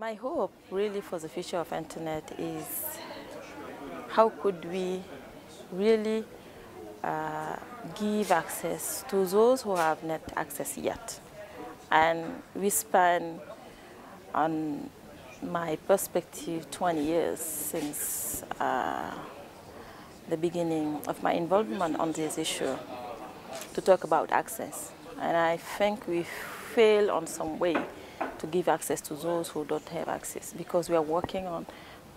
My hope really for the future of internet is how could we really give access to those who have not access yet. And we span, on my perspective, 20 years since the beginning of my involvement on this issue to talk about access. And I think we fail on some way to give access to those who don't have access, because we are working on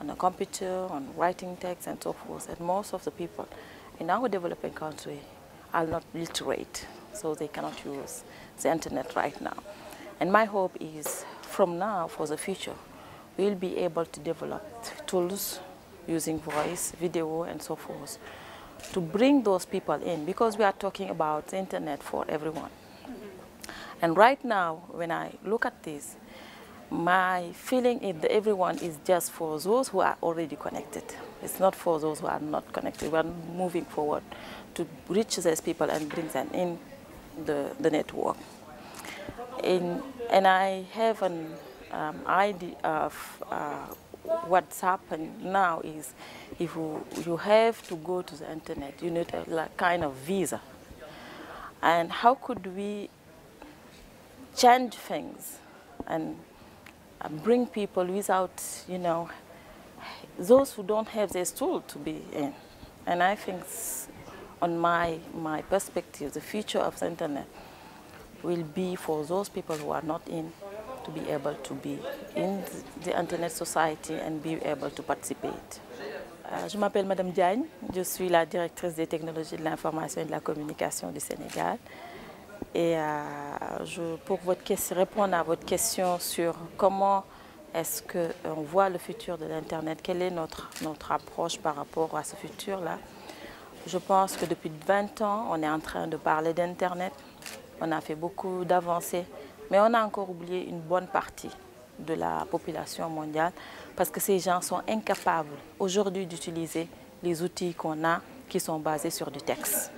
a computer, on writing text and so forth, and most of the people in our developing country are not literate, so they cannot use the internet right now. And my hope is from now for the future, we'll be able to develop tools using voice, video and so forth to bring those people in, because we are talking about the internet for everyone. And right now, when I look at this, my feeling is that everyone is just for those who are already connected. It's not for those who are not connected. We are moving forward to reach these people and bring them in the network. And I have an idea of what's happened now is if you have to go to the internet, you need a like, kind of visa. And how could we change things and bring people without, you know, those who don't have this tool to be in. And I think on my perspective, the future of the internet will be for those people who are not in to be able to be in the Internet Society and be able to participate. Je m'appelle Madame Diagne, je suis la directrice des technologies de l'information et de la communication du Sénégal. Et pour votre question, répondre à votre question sur comment est-ce qu'on voit le futur de l'Internet, quelle est notre approche par rapport à ce futur-là. Je pense que depuis 20 ans, on est en train de parler d'Internet, on a fait beaucoup d'avancées, mais on a encore oublié une bonne partie de la population mondiale parce que ces gens sont incapables aujourd'hui d'utiliser les outils qu'on a qui sont basés sur du texte.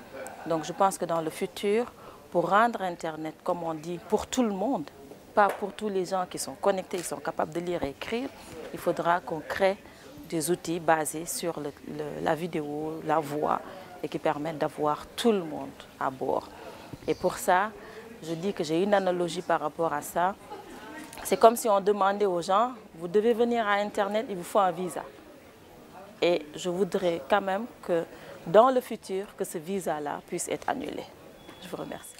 Donc je pense que dans le futur, pour rendre Internet, comme on dit, pour tout le monde, pas pour tous les gens qui sont connectés, qui sont capables de lire et écrire, il faudra qu'on crée des outils basés sur la vidéo, la voix, et qui permettent d'avoir tout le monde à bord. Et pour ça, je dis que j'ai une analogie par rapport à ça. C'est comme si on demandait aux gens, vous devez venir à Internet, il vous faut un visa. Et je voudrais quand même que, dans le futur, que ce visa-là puisse être annulé. Je vous remercie.